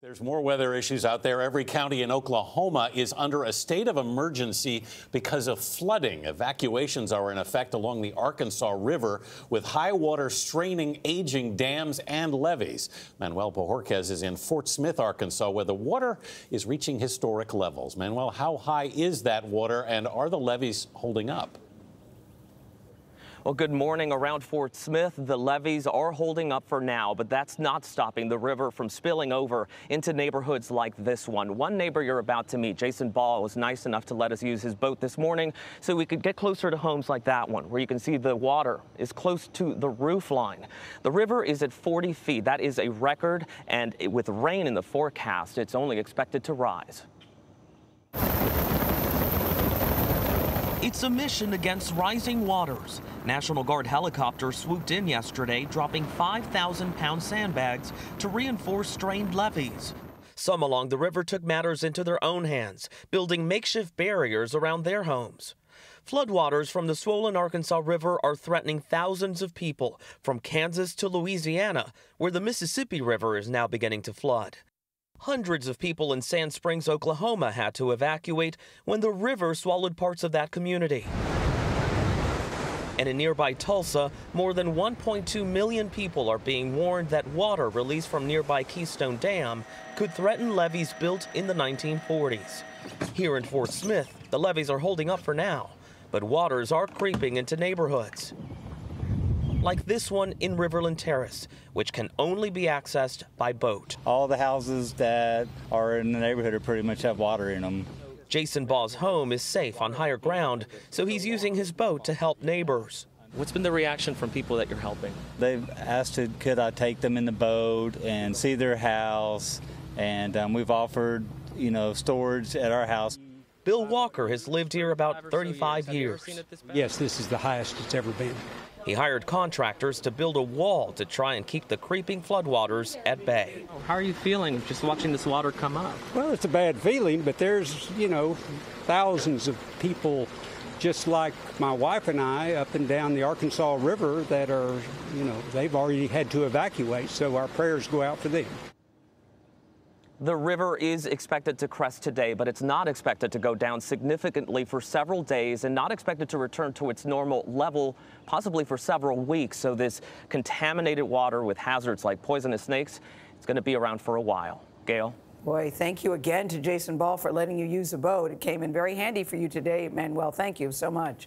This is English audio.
There's more weather issues out there. Every county in Oklahoma is under a state of emergency because of flooding. Evacuations are in effect along the Arkansas River, with high water straining aging dams and levees. Manuel Bojorquez is in Fort Smith, Arkansas, where the water is reaching historic levels. Manuel, how high is that water, and are the levees holding up? Well, good morning. Around Fort Smith, the levees are holding up for now, but that's not stopping the river from spilling over into neighborhoods like this one. One neighbor you're about to meet, Jason Ball, was nice enough to let us use his boat this morning so we could get closer to homes like that one, where you can see the water is close to the roof line. The river is at 40 feet. That is a record, and with rain in the forecast, it's only expected to rise. It's a mission against rising waters. National Guard helicopters swooped in yesterday, dropping 5,000-pound sandbags to reinforce strained levees. Some along the river took matters into their own hands, building makeshift barriers around their homes. Floodwaters from the swollen Arkansas River are threatening thousands of people, from Kansas to Louisiana, where the Mississippi River is now beginning to flood. Hundreds of people in Sand Springs, Oklahoma, had to evacuate when the river swallowed parts of that community. And in nearby Tulsa, more than 1.2 million people are being warned that water released from nearby Keystone Dam could threaten levees built in the 1940s. Here in Fort Smith, the levees are holding up for now, but waters are creeping into neighborhoods. Like this one in Riverland Terrace, which can only be accessed by boat. All the houses that are in the neighborhood are pretty much have water in them. Jason Ball's home is safe on higher ground, so he's using his boat to help neighbors. What's been the reaction from people that you're helping? They've asked, could I take them in the boat and see their house, and we've offered, storage at our house. Bill Walker has lived here about 35 years. Yes, this is the highest it's ever been. He hired contractors to build a wall to try and keep the creeping floodwaters at bay. How are you feeling just watching this water come up? Well, it's a bad feeling, but there's, thousands of people just like my wife and I up and down the Arkansas River that are, they've already had to evacuate, so our prayers go out for them. The river is expected to crest today, but it's not expected to go down significantly for several days and not expected to return to its normal level, possibly for several weeks. So this contaminated water with hazards like poisonous snakes, it's going to be around for a while. Gail? Boy, thank you again to Jason Ball for letting you use the boat. It came in very handy for you today, Manuel. Thank you so much.